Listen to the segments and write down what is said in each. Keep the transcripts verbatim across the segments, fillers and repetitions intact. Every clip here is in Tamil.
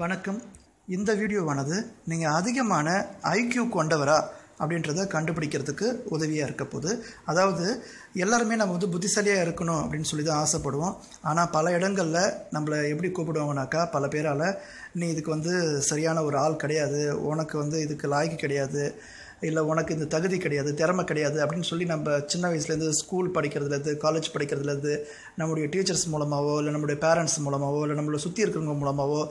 வணக்கம். இந்த வீடியோவானது நீங்கள் அதிகமான ஐக்யூ கொண்டவரா அப்படின்றத கண்டுபிடிக்கிறதுக்கு உதவியாக இருக்க போது. அதாவது எல்லாருமே நம்ம வந்து புத்திசாலியாக இருக்கணும் அப்படின்னு சொல்லி தான் ஆசைப்படுவோம். ஆனால் பல இடங்களில் நம்மளை எப்படி கூப்பிடுவாங்கனாக்கா, பல பேரால் நீ இதுக்கு வந்து சரியான ஒரு ஆள் கிடையாது, உனக்கு வந்து இதுக்கு லாய்க்கு கிடையாது, இல்லை உனக்கு இந்த தகுதி கிடையாது, திறமை கிடையாது அப்படின்னு சொல்லி நம்ம சின்ன வயசுலேருந்து ஸ்கூல் படிக்கிறதுலேருந்து காலேஜ் படிக்கிறதுலேருந்து நம்முடைய டீச்சர்ஸ் மூலமாகவோ இல்லை நம்மளுடைய பேரண்ட்ஸ் மூலமாகவோ இல்லை நம்மளை சுற்றி இருக்கிறவங்க மூலமாகவோ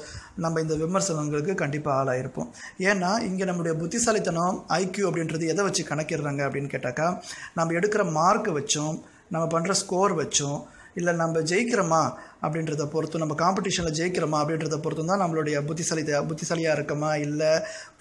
நம்ம இந்த விமர்சனங்களுக்கு கண்டிப்பாக ஆளாயிருப்போம். ஏன்னா இங்கே நம்மளுடைய புத்திசாலித்தனம் ஐக்யூ அப்படின்றது எதை வச்சு கணக்கிடுறாங்க அப்படின்னு கேட்டாக்கா, நம்ம எடுக்கிற மார்க்கை வச்சும் நம்ம பண்ணுற ஸ்கோர் வச்சும், இல்லை நம்ம ஜெயிக்கிறோமா அப்படின்றத பொறுத்தும், நம்ம காம்படிஷனில் ஜெயிக்கிறோமா அப்படின்றத பொறுத்தும் தான் நம்மளுடைய புத்திசாலி புத்திசாலியாக இருக்கமா இல்லை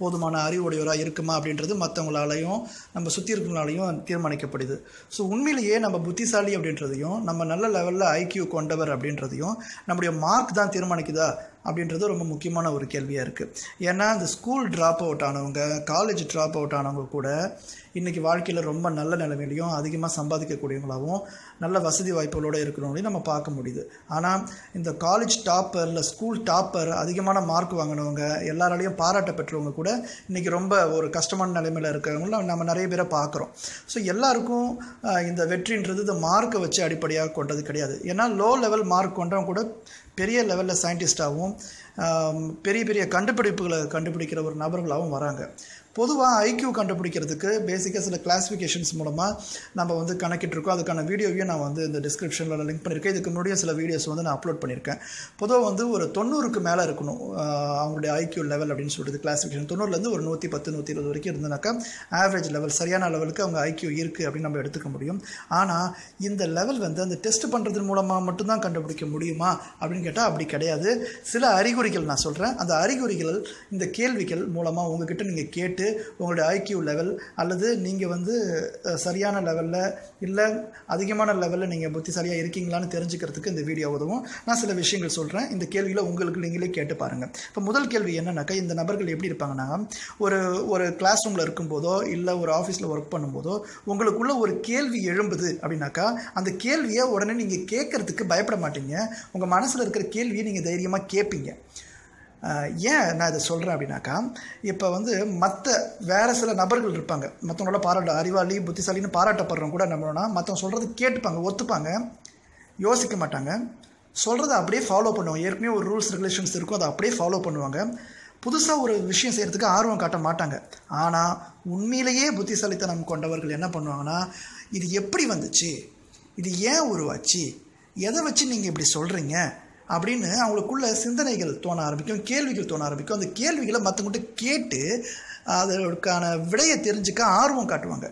போதுமான அறிவுடையவராக இருக்குமா அப்படின்றது மற்றவங்களாலையும் நம்ம சுற்றி இருக்கிறவங்களாலையும் தீர்மானிக்கப்படுது. ஸோ உண்மையிலேயே நம்ம புத்திசாலி அப்படின்றதையும் நம்ம நல்ல லெவலில் ஐக்யூ கொண்டவர் அப்படின்றதையும் நம்முடைய மார்க் தான் தீர்மானிக்குதா அப்படின்றது ரொம்ப முக்கியமான ஒரு கேள்வியாக இருக்குது. ஏன்னா இந்த ஸ்கூல் ட்ராப் அவுட் ஆனவங்க, காலேஜ் ட்ராப் அவுட் ஆனவங்க கூட இன்றைக்கி வாழ்க்கையில் ரொம்ப நல்ல நிலைமையிலையும் அதிகமாக சம்பாதிக்கக்கூடியவங்களாகவும் நல்ல வசதி வாய்ப்புகளோடு இருக்கிறவங்களையும் நம்ம பார்க்க முடியுது. ஆனால் இந்த காலேஜ் டாப்பர் இல்லை ஸ்கூல் டாப்பர், அதிகமான மார்க் வாங்கினவங்க, எல்லாராலையும் பாராட்ட பெற்றவங்க கூட இன்றைக்கி ரொம்ப ஒரு கஷ்டமான நிலைமையில் இருக்கிறவங்கள நம்ம நிறைய பேரை பார்க்குறோம். ஸோ எல்லாருக்கும் இந்த வெற்றின்றது இந்த மார்க்கை வச்சு அடிப்படையாக கொண்டது கிடையாது. ஏன்னா லோ லெவல் மார்க் கொண்டவங்க கூட பெரிய லெவலில் சயின்டிஸ்டாகவும் பெரிய பெரிய கண்டுபிடிப்புகளை கண்டுபிடிக்கிற ஒரு நபர்களாகவும் வராங்க. பொதுவாக ஐக்யூ கண்டுபிடிக்கிறதுக்கு பேசிக்காக சில கிளாஸிஃபிகேஷன்ஸ் மூலமாக நம்ம வந்து கணக்கிட்டுருக்கோம். அதுக்கான வீடியோவையும் நான் வந்து இந்த டிஸ்கிரிப்ஷனில் லிங்க் பண்ணியிருக்கேன். இதுக்கு முன்னாடியே சில வீடியோஸ் வந்து நான் அப்லோட் பண்ணியிருக்கேன். பொதுவாக வந்து ஒரு தொண்ணூறுக்கு மேலே இருக்கணும் அவங்களுடைய ஐக்யூ லெவல் அப்படின்னு சொல்கிறது. கிளாஸிஃபிகேஷன் தொண்ணூறுலேருந்து ஒரு நூற்றி பத்து நூற்றி இருபது வரைக்கும் இருந்தனாக்கா ஆவரேஜ் லெவல், சரியான லெவலுக்கு அவங்க ஐக்யூ இருக்குது அப்படின்னு நம்ம எடுத்துக்க முடியும். ஆனால் இந்த லெவல் வந்து அந்த டெஸ்ட் பண்ணுறது மூலமாக மட்டும்தான் கண்டுபிடிக்க முடியுமா அப்படின்னு கேட்டால் அப்படி கிடையாது. சில அறிகுறிகள் நான் சொல்கிறேன். அந்த அறிகுறிகள் இந்த கேள்விகள் மூலமாக உங்ககிட்ட நீங்கள் கேட்டு உங்களுடைய ஐக்யூ லெவல் அல்லது நீங்கள் வந்து சரியான லெவலில் இல்லை அதிகமான லெவலில் நீங்கள் புத்திசாலியாக இருக்கீங்களான்னு தெரிஞ்சுக்கிறதுக்கு இந்த வீடியோ உதவும். நான் சில விஷயங்கள் சொல்கிறேன். இந்த கேள்வியில் உங்களுக்கு நீங்களே கேட்டு பாருங்கள். இப்போ முதல் கேள்வி என்னன்னாக்கா, இந்த நபர்கள் எப்படி இருப்பாங்கன்னா, ஒரு ஒரு கிளாஸ் ரூமில் இருக்கும்போதோ இல்லை ஒரு ஆஃபீஸில் ஒர்க் பண்ணும்போதோ உங்களுக்குள்ள ஒரு கேள்வி எழும்புது அப்படின்னாக்கா, அந்த கேள்வியை உடனே நீங்கள் கேட்கறதுக்கு பயப்பட மாட்டீங்க. உங்கள் மனசில் இருக்கிற கேள்வியை நீங்கள் தைரியமாக கேட்பீங்க. ஏன் நான் இதை சொல்கிறேன் அப்படின்னாக்கா, இப்போ வந்து மற்ற வேறு சில நபர்கள் இருப்பாங்க, மற்றவங்களோட பாராட்ட அறிவாளி புத்திசாலின்னு பாராட்டப்படுறவங்க கூட நம்மளோன்னா மற்றவங்க சொல்கிறது கேட்டுப்பாங்க, ஒத்துப்பாங்க, யோசிக்க மாட்டாங்க, சொல்கிறத அப்படியே ஃபாலோ பண்ணுவாங்க. ஏற்கனவே ஒரு ரூல்ஸ் ரெகுலேஷன்ஸ் இருக்கும், அதை அப்படியே ஃபாலோ பண்ணுவாங்க. புதுசாக ஒரு விஷயம் செய்கிறதுக்கு ஆர்வம் காட்ட மாட்டாங்க. ஆனால் உண்மையிலேயே புத்திசாலித்தனம் கொண்டவர்கள் என்ன பண்ணுவாங்கன்னா, இது எப்படி வந்துச்சு, இது ஏன் உருவாச்சு, எதை வச்சு நீங்கள் இப்படி சொல்கிறீங்க அப்படின்னு அவங்களுக்குள்ள சிந்தனைகள் தோண ஆரம்பிக்கும், கேள்விகள் தோண ஆரம்பிக்கும். அந்த கேள்விகளை மற்றவங்கள்ட்ட கேட்டு அதற்கான விடையை தெரிஞ்சுக்க ஆர்வம் காட்டுவாங்க.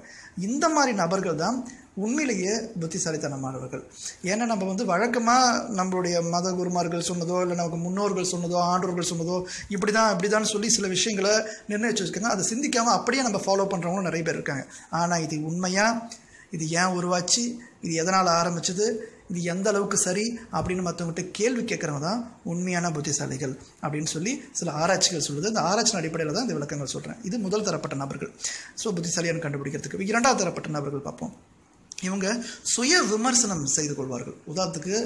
இந்த மாதிரி நபர்கள் தான் உண்மையிலேயே புத்திசாலித்தனமானவர்கள். ஏன்னா நம்ம வந்து வழக்கமாக நம்மளுடைய மத குருமார்கள் சொன்னதோ இல்லை நமக்கு முன்னோர்கள் சொன்னதோ ஆண்டோர்கள் சொன்னதோ இப்படி தான் இப்படி தான் சொல்லி சில விஷயங்களை நிர்ணயிச்சு வச்சுக்கோங்க. அதை சிந்திக்காமல் அப்படியே நம்ம ஃபாலோ பண்ணுறவங்களும் நிறைய பேர் இருக்காங்க. ஆனால் இது உண்மையாக, இது ஏன் உருவாச்சு, இது எதனால் ஆரம்பிச்சது, இது எந்த அளவுக்கு சரி அப்படின்னு மற்றவங்ககிட்ட கேள்வி கேட்குறவங்க தான் உண்மையான புத்திசாலிகள் அப்படின்னு சொல்லி சில ஆராய்ச்சிகள் சொல்லுது. இந்த ஆராய்ச்சியின் அடிப்படையில் தான் இந்த விளக்கங்கள் சொல்கிறேன். இது முதல் தரப்பட்ட நபர்கள். ஸோ புத்திசாலியான கண்டுபிடிக்கிறதுக்கு இரண்டாவது தரப்பட்ட நபர்கள் பார்ப்போம். இவங்க சுய விமர்சனம் செய்து கொள்வார்கள். உதாரணத்துக்கு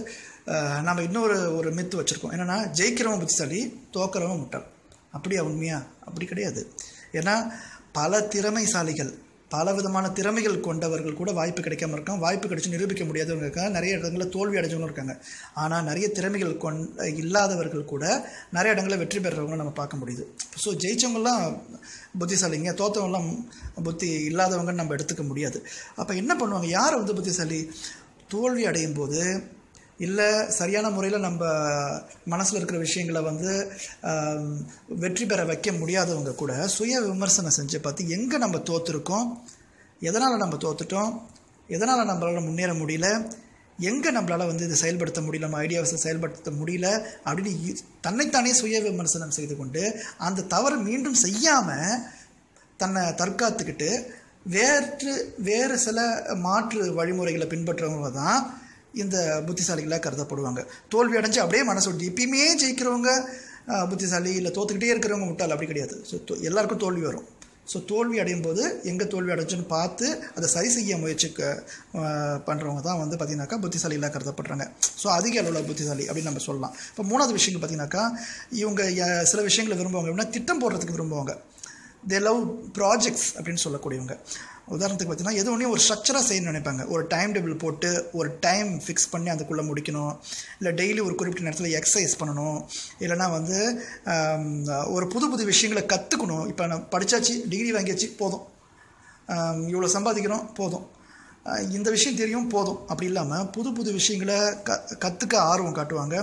நம்ம இன்னொரு ஒரு மித்து வச்சுருக்கோம். என்னென்னா, ஜெயிக்கிறவன் புத்திசாலி, தோக்கிறவன் முட்டாள். அப்படியா, உண்மையா? அப்படி கிடையாது. ஏன்னா பல திறமைசாலிகள், பல விதமான திறமைகள் கொண்டவர்கள் கூட வாய்ப்பு கிடைக்காமல் இருக்காங்க, வாய்ப்பு கிடைச்சி நிரூபிக்க முடியாதவங்க இருக்காங்க, நிறைய இடங்களில் தோல்வி அடைஞ்சவங்களும் இருக்காங்க. ஆனால் நிறைய திறமைகள் கொண் இல்லாதவர்கள் கூட நிறைய இடங்களில் வெற்றி பெறுறவங்க நம்ம பார்க்க முடியுது. ஸோ ஜெயித்தவங்களாம் புத்திசாலிங்க, தோற்றவங்களாம் புத்தி இல்லாதவங்கன்னு நம்ம எடுத்துக்க முடியாது. அப்போ என்ன பண்ணுவாங்க, யார் வந்து புத்திசாலி, தோல்வி அடையும் போது இல்லை சரியான முறையில் நம்ம மனசில் இருக்கிற விஷயங்களை வந்து வெற்றி பெற வைக்க முடியாதவங்க கூட சுய விமர்சனம் செஞ்சு பார்த்து எங்கே நம்ம தோற்றுருக்கோம், எதனால் நம்ம தோற்றுட்டோம், எதனால் நம்மளால் முன்னேற முடியல, எங்கே நம்மளால் வந்து இது செயல்படுத்த முடியல, நம்ம ஐடியாவை செயல்படுத்த முடியல அப்படின்னு தன்னைத்தானே சுய விமர்சனம் செய்து கொண்டு அந்த தவறு மீண்டும் செய்யாமல் தன்னை தற்காத்துக்கிட்டு வேற்று வேறு சில மாற்று வழிமுறைகளை பின்பற்றவங்க தான் இந்த புத்திசாலிகளாக கருதப்படுவாங்க. தோல்வி அடைஞ்சு அப்படியே மனசு விட்டு எப்பயுமே ஜெயிக்கிறவங்க புத்திசாலி, இல்லை தோற்றுக்கிட்டே இருக்கிறவங்க முட்டாள், அப்படி கிடையாது. ஸோ எல்லாருக்கும் தோல்வி வரும். ஸோ தோல்வி அடையும் போது எங்கே தோல்வி அடைஞ்சுன்னு பார்த்து அதை சரி செய்ய முயற்சி க பண்ணுறவங்க தான் வந்து பார்த்திங்கனாக்கா புத்திசாலிகளாக கருதப்படுறாங்க. ஸோ அதிக அளவில் புத்திசாலி அப்படின்னு நம்ம சொல்லலாம். இப்போ மூணாவது விஷயங்கள் பார்த்திங்கனாக்கா இவங்க சில விஷயங்களை விரும்புவாங்க அப்படின்னா திட்டம் போடுறதுக்கு விரும்புவாங்க. தே லவ் ப்ராஜெக்ட்ஸ் அப்படின்னு சொல்லக்கூடியவங்க. உதாரணத்துக்கு பார்த்திங்கன்னா எது ஒன்றையும் ஒரு ஸ்ட்ரக்சராக செய்யணும்னு நினைப்பாங்க. ஒரு டைம் டேபிள் போட்டு ஒரு டைம் ஃபிக்ஸ் பண்ணி அதுக்குள்ளே முடிக்கணும், இல்லை டெய்லி ஒரு குறிப்பிட்ட நேரத்தில் எக்ஸசைஸ் பண்ணணும், இல்லைனா வந்து ஒரு புது புது விஷயங்களை கற்றுக்கணும். இப்போ நான் படித்தாச்சு, டிகிரி வாங்கியாச்சு, போதும், இவ்வளோ சம்பாதிக்கிறோம், போதும், இந்த விஷயம் தெரியும், போதும், அப்படி இல்லாமல் புது புது விஷயங்களை க கற்றுக்க ஆர்வம் காட்டுவாங்க.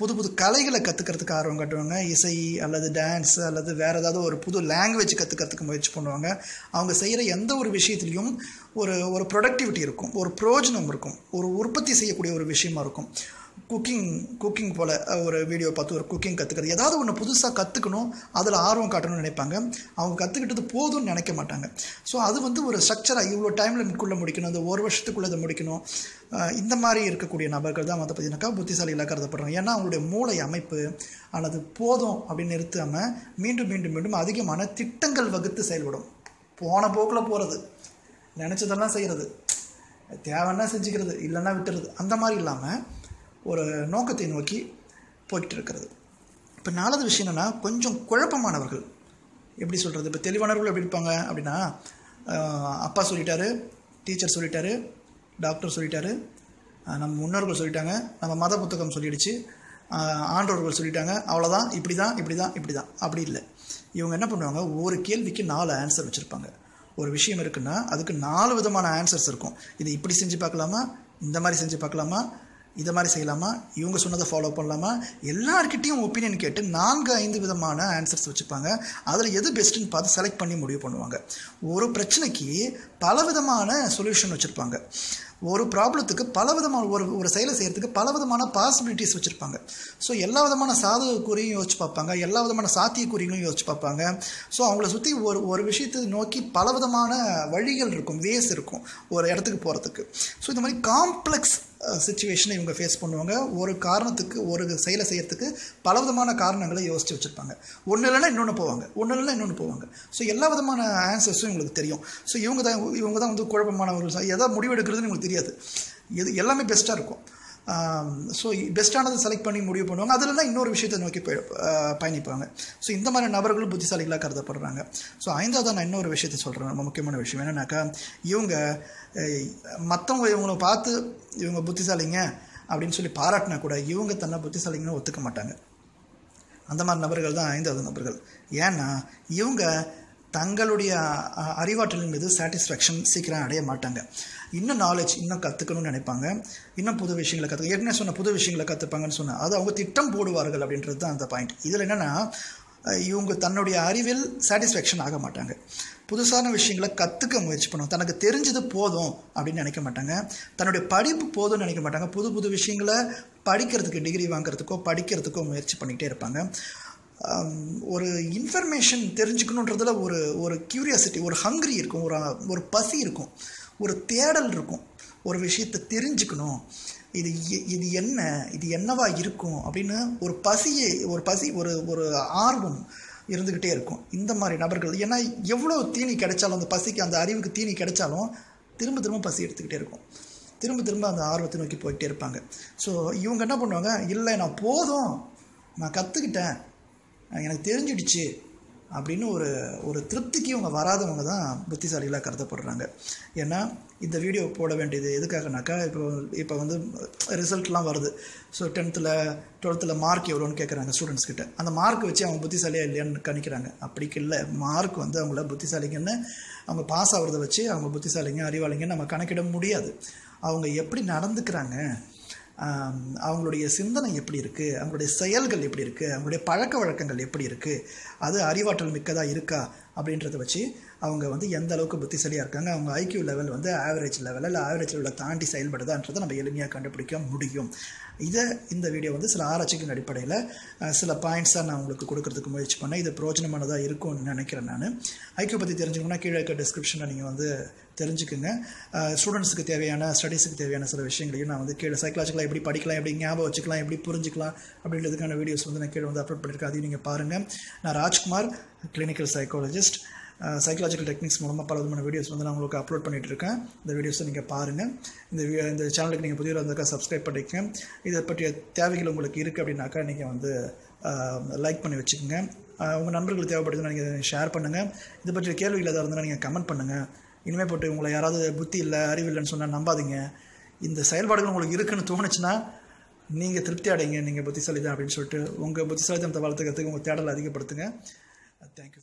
புது புது கலைகளை கற்றுக்கிறதுக்கு ஆர்வம் காட்டுவாங்க. இசை அல்லது டான்ஸ் அல்லது வேறு ஏதாவது ஒரு புது லாங்குவேஜ் கற்றுக்கிறதுக்கு முயற்சி பண்ணுவாங்க. அவங்க செய்கிற எந்த ஒரு விஷயத்துலையும் ஒரு ஒரு ப்ரொடக்டிவிட்டி இருக்கும், ஒரு பிரயோஜனம் இருக்கும், ஒரு உற்பத்தி செய்யக்கூடிய ஒரு விஷயமா இருக்கும். குக்கிங் குக்கிங் போல் ஒரு வீடியோ பார்த்து ஒரு குக்கிங் கற்றுக்கிறது, ஏதாவது ஒன்று புதுசாக கற்றுக்கணும், அதில் ஆர்வம் காட்டணும்னு நினைப்பாங்க. அவங்க கற்றுக்கிட்டது போதும்னு நினைக்க மாட்டாங்க. ஸோ அது வந்து ஒரு ஸ்ட்ரக்சராக இவ்வளோ டைமில் இதுக்குள்ளே முடிக்கணும், இந்த ஒரு வருஷத்துக்குள்ளே இதை முடிக்கணும், இந்த மாதிரி இருக்கக்கூடிய நபர்கள் தான் வந்து பார்த்திங்கனாக்கா புத்திசாலிகளாக கருதப்படுறாங்க. ஏன்னா அவங்களுடைய மூளை அமைப்பு அல்லது போதும் அப்படின்னு நிறுத்தாமல் மீண்டும் மீண்டும் மீண்டும் அதிகமான திட்டங்கள் வகுத்து செயல்படும். போன போக்கில் போகிறது, நினச்சதெல்லாம் செய்கிறது, தேவைன்னா செஞ்சுக்கிறது, இல்லைன்னா விட்டுறது, அந்த மாதிரி இல்லாமல் ஒரு நோக்கத்தை நோக்கி போய்கிட்டு இருக்கிறது. இப்போ நாலாவது விஷயம் என்னென்னா கொஞ்சம் குழப்பமானவர்கள். எப்படி சொல்கிறது, இப்போ தெளிவானவர்கள் எப்படி இருப்பாங்க அப்படின்னா அப்பா சொல்லிட்டாரு, டீச்சர் சொல்லிட்டாரு, டாக்டர் சொல்லிட்டாரு, நம்ம முன்னோர்கள் சொல்லிட்டாங்க, நம்ம மத புத்தகம் சொல்லிடுச்சு, ஆண்டோர்கள் சொல்லிட்டாங்க, அவ்வளோதான், இப்படி தான் இப்படி தான் இப்படி தான் அப்படி இல்லை. இவங்க என்ன பண்ணுவாங்க, ஒரு கேள்விக்கு நாலு ஆன்சர் வச்சுருப்பாங்க. ஒரு விஷயம் இருக்குன்னா அதுக்கு நாலு விதமான ஆன்சர்ஸ் இருக்கும். இது இப்படி செஞ்சு பார்க்கலாமா, இந்த மாதிரி செஞ்சு பார்க்கலாமா, இதை மாதிரி செய்யலாமா, இவங்க சொன்னதை ஃபாலோ பண்ணலாமா, எல்லாருக்கிட்டையும் ஒப்பீனியன் கேட்டு நான்கு ஐந்து விதமான ஆன்சர்ஸ் வச்சுப்பாங்க. அதில் எது பெஸ்ட்டுன்னு பார்த்து செலக்ட் பண்ணி முடிவு பண்ணுவாங்க. ஒரு பிரச்சனைக்கு பலவிதமான சொல்யூஷன் வச்சுருப்பாங்க. ஒரு ப்ராப்ளத்துக்கு பலவிதமான ஒரு ஒரு செயலை செய்கிறதுக்கு பலவிதமான பாசிபிலிட்டிஸ் வச்சுருப்பாங்க. ஸோ எல்லா விதமான சாதகக்கூறையும் யோசிச்சு பார்ப்பாங்க, எல்லா விதமான சாத்தியக்கூறிகளும் யோசிச்சு பார்ப்பாங்க. ஸோ அவங்கள சுற்றி ஒரு ஒரு விஷயத்தை நோக்கி பலவிதமான வழிகள் இருக்கும், வேஸ் இருக்கும் ஒரு இடத்துக்கு போகிறதுக்கு. ஸோ இந்த மாதிரி காம்ப்ளெக்ஸ் சிச்சுவேஷனை இவங்க ஃபேஸ் பண்ணுவாங்க. ஒரு காரணத்துக்கு ஒரு செயலை செய்கிறதுக்கு பலவிதமான காரணங்களை யோசித்து வச்சுருப்பாங்க. ஒன்று இல்லைன்னா இன்னொன்று போவாங்க, ஒன்று இல்லைன்னா இன்னொன்று போவாங்க. ஸோ எல்லா விதமான ஆன்சர்ஸும் இவங்களுக்கு தெரியும். ஸோ இவங்க தான் இவங்க தான் வந்து குழப்பமானவர்கள். எதாவது முடிவெடுக்கிறதுன்னு இவங்களுக்கு தெரியாது, எது எல்லாமே பெஸ்ட்டாக இருக்கும். ஸோ பெஸ்ட்டானது செலக்ட் பண்ணி முடிவு பண்ணுவாங்க. அதில் தான் இன்னொரு விஷயத்தை நோக்கி போய் பயணிப்பாங்க. ஸோ இந்த மாதிரி நபர்களும் புத்திசாலிகளாக கருதப்படுறாங்க. ஸோ ஐந்தாவது நான் இன்னொரு விஷயத்தை சொல்கிறேன், ரொம்ப முக்கியமான விஷயம் என்னென்னாக்கா இவங்க மற்றவங்க இவங்களை பார்த்து இவங்க புத்திசாலிங்க அப்படின்னு சொல்லி பாராட்டினா கூட இவங்க தன்னை புத்திசாலிங்கன்னு ஒத்துக்க மாட்டாங்க. அந்த மாதிரி நபர்கள் தான் ஐந்தாவது நபர்கள். ஏன்னா இவங்க தங்களுடைய அறிவாற்றலின் மீது சாட்டிஸ்ஃபேக்ஷன் சீக்கிரம் அடைய மாட்டாங்க. இன்னும் நாலேஜ் இன்னும் கற்றுக்கணும்னு நினைப்பாங்க, இன்னும் புது விஷயங்களை கற்றுக்க, ஏற்கனவே சொன்ன புது விஷயங்களை கற்றுப்பாங்கன்னு சொன்னால் அது அவங்க திட்டம் போடுவார்கள் அப்படின்றது தான் அந்த பாயிண்ட். இதில் என்னென்னா இவங்க தன்னுடைய அறிவில் சாட்டிஸ்ஃபேக்ஷன் ஆக மாட்டாங்க, புதுசான விஷயங்களை கற்றுக்க முயற்சி பண்ணுவாங்க. தனக்கு தெரிஞ்சது போதும் அப்படின்னு நினைக்க மாட்டாங்க, தன்னுடைய படிப்பு போதும்னு நினைக்க மாட்டாங்க. புது புது விஷயங்களை படிக்கிறதுக்கு, டிகிரி வாங்கிறதுக்கோ படிக்கிறதுக்கோ முயற்சி பண்ணிகிட்டே இருப்பாங்க. ஒரு இன்ஃபர்மேஷன் தெரிஞ்சுக்கணுன்றதுல ஒரு ஒரு க்யூரியாசிட்டி, ஒரு ஹங்க்ரி இருக்கும், ஒரு ஒரு பசி இருக்கும், ஒரு தேடல் இருக்கும். ஒரு விஷயத்தை தெரிஞ்சுக்கணும், இது இது என்ன, இது என்னவா இருக்கும் அப்படின்னு ஒரு பசியை ஒரு பசி ஒரு ஒரு ஆர்வம் இருந்துக்கிட்டே இருக்கும் இந்த மாதிரி நபர்கள். ஏன்னா எவ்வளோ தீனி கிடைச்சாலும், அந்த பசிக்கு அந்த அறிவுக்கு தீனி கிடைச்சாலும் திரும்ப திரும்ப பசி எடுத்துக்கிட்டே இருக்கும், திரும்ப திரும்ப அந்த ஆர்வத்தை நோக்கி போயிட்டே இருப்பாங்க. ஸோ இவங்க என்ன பண்ணுவாங்க, இல்லை நான் போதும், நான் கற்றுக்கிட்டேன், எனக்கு தெரிஞ்சிடுச்சு அப்படின்னு ஒரு ஒரு திருப்திக்கு இவங்க வராதவங்க தான் புத்திசாலிகளாக கருதப்படுறாங்க. ஏன்னா இந்த வீடியோ போட வேண்டியது எதுக்காகனாக்கா இப்போ இப்போ வந்து ரிசல்ட்லாம் வருது. ஸோ டென்த்தில் டுவெல்த்தில் மார்க் எவ்வளோன்னு கேட்குறாங்க ஸ்டூடெண்ட்ஸ்கிட்ட. அந்த மார்க் வச்சு அவங்க புத்திசாலியாக இல்லையான்னு கணிக்கிறாங்க. அப்படிக்கு இல்லை, மார்க் வந்து அவங்கள புத்திசாலிங்கன்னு, அவங்க பாஸ் ஆகிறத வச்சு அவங்க புத்திசாலிங்க அறிவாளிங்கன்னு நம்ம கணக்கிட முடியாது. அவங்க எப்படி நடந்துக்கிறாங்க, அவங்களுடைய சிந்தனை எப்படி இருக்குது, அவங்களுடைய செயல்கள் எப்படி இருக்குது, அவங்களுடைய பழக்க வழக்கங்கள் எப்படி இருக்குது, அது அறிவாற்றல் மிக்கதாக இருக்கா அப்படின்றத வச்சு அவங்க வந்து எந்த அளவுக்கு புத்திசாலியாக இருக்காங்க, அவங்க ஐக்யூ லெவல் வந்து ஆவரேஜ் லெவலில் இல்லை ஆவரேஜ் லெவலில் தாண்டி செயல்படுதான்றதை நம்ம எளிமையாக கண்டுபிடிக்க முடியும். இதை இந்த வீடியோ வந்து சில ஆராய்ச்சிகளின் அடிப்படையில் சில பாயிண்ட்ஸாக நான் உங்களுக்கு கொடுக்கறதுக்கு முயற்சி பண்ணேன். இது பிரயோஜனமானதாக இருக்கும்னு நினைக்கிறேன். நான் ஐக்யூ பற்றி தெரிஞ்சுக்கணும்னா கீழே இருக்க டிஸ்கிரிப்ஷனில் நீங்கள் வந்து தெரிஞ்சுக்குங்க. ஸ்டூடெண்ட்ஸுக்கு தேவையான ஸ்டடீஸுக்கு தேவையான சில விஷயங்களையும் நான் வந்து கீழே சைக்காலஜிக்கலாக எப்படி படிக்கலாம், எப்படி ஞாபகம் வச்சுக்கலாம், எப்படி புரிஞ்சுக்கலாம் அப்படின்றதுக்கான வீடியோஸ் வந்து நான் கீழே வந்து அப்லோட் பண்ணியிருக்கேன். அதையும் நீங்கள் பாருங்கள். நான் Rajkumar, clinical psychologist. Uh, psychological techniques மூலமா பல விதமான வீடியோஸ் வந்து நான் உங்களுக்கு அப்லோட் பண்ணிட்டு இருக்கேன். இந்த வீடியோஸை நீங்க பாருங்க. இந்த இந்த சேனலுக்கு நீங்க புதியவரா இருந்தா subscribe பண்ணிக்கங்க. இத பற்றிய தேவைகள் உங்களுக்கு இருக்கு அப்படினாக்கா நீங்க வந்து லைக் பண்ணி வெச்சுக்கங்க. உங்க நண்பர்களுக்கு தேவைப்படுதுன்னா நீங்க ஷேர் பண்ணுங்க. இத பற்றிய கேள்விகள் ஏதாவது இருந்தா நீங்க கமெண்ட் பண்ணுங்க. இனிமே போட்டு உங்களை யாராவது புத்தி இல்ல அறிவு இல்லன்னு சொன்னா நம்பாதீங்க. இந்த செயல்பாடுகள் உங்களுக்கு இருக்குன்னு தோணுச்சுனா நீங்க திருப்தி அடைங்க. நீங்க புத்திசாலிதான் அப்படினு சொல்லிட்டு உங்க புத்திசாலித்தனத்தை வளர்த்துக்கிறதுக்கு உங்க தேடலை அதிகப்படுத்துங்க. Thank you.